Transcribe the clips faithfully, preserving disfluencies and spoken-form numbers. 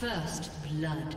First blood.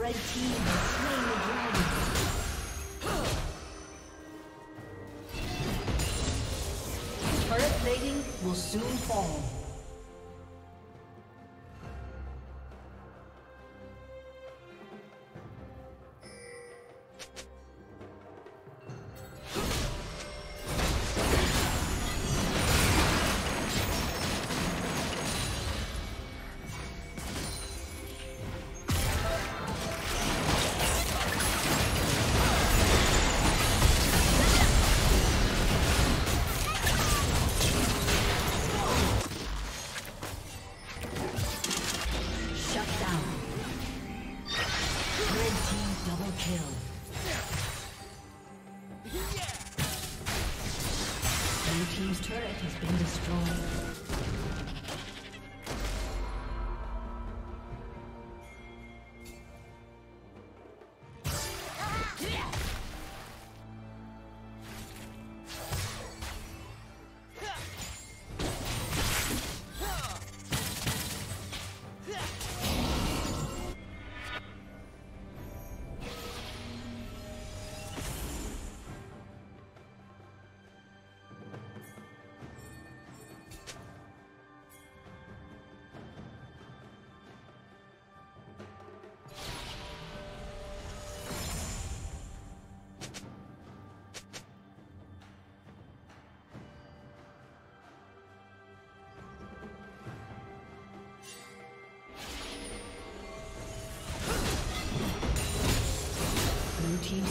Red team has slain the dragon. Turret plating will soon fall. Team's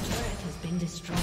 turret has been destroyed.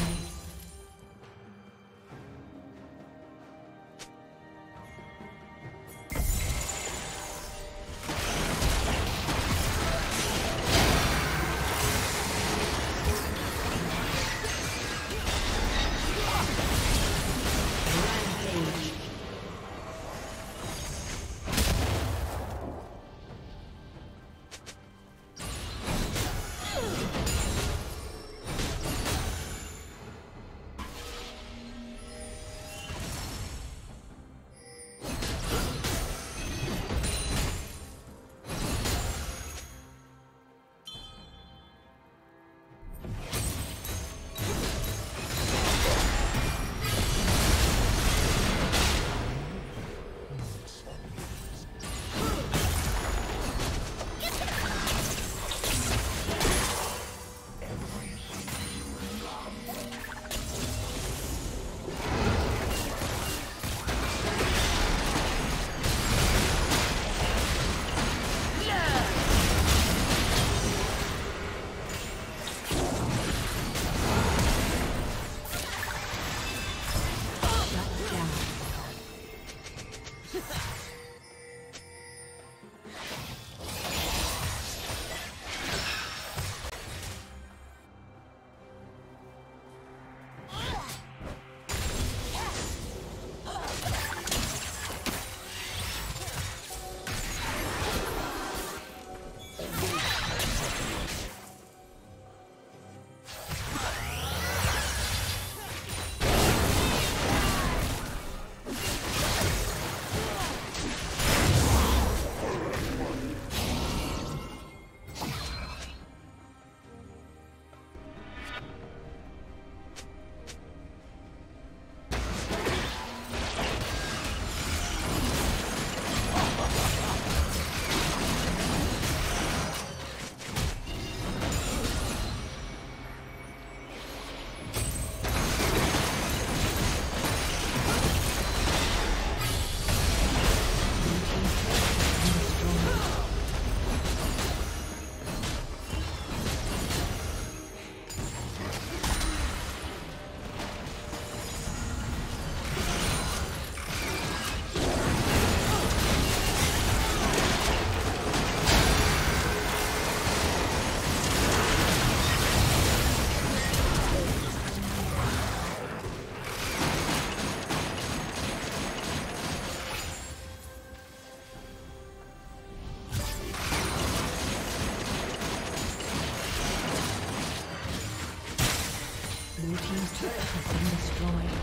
Blue team's turret has been destroyed.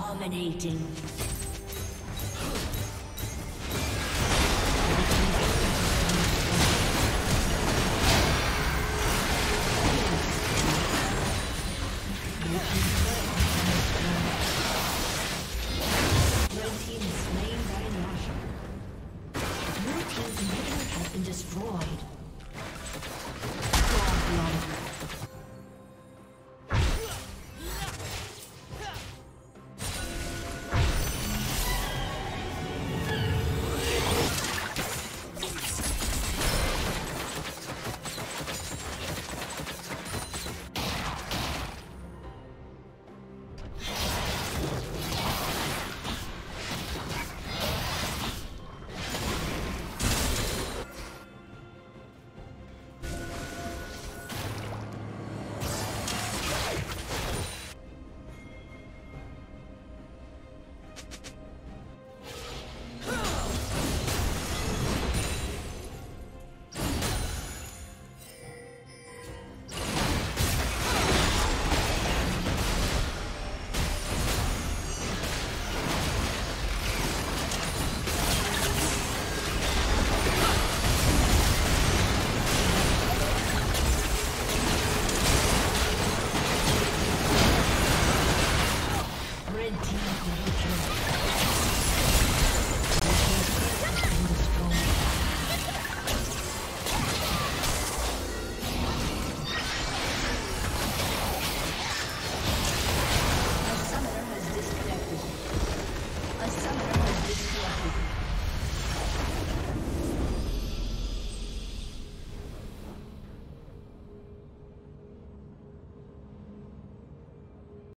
Dominating. Red team is slain by Naja.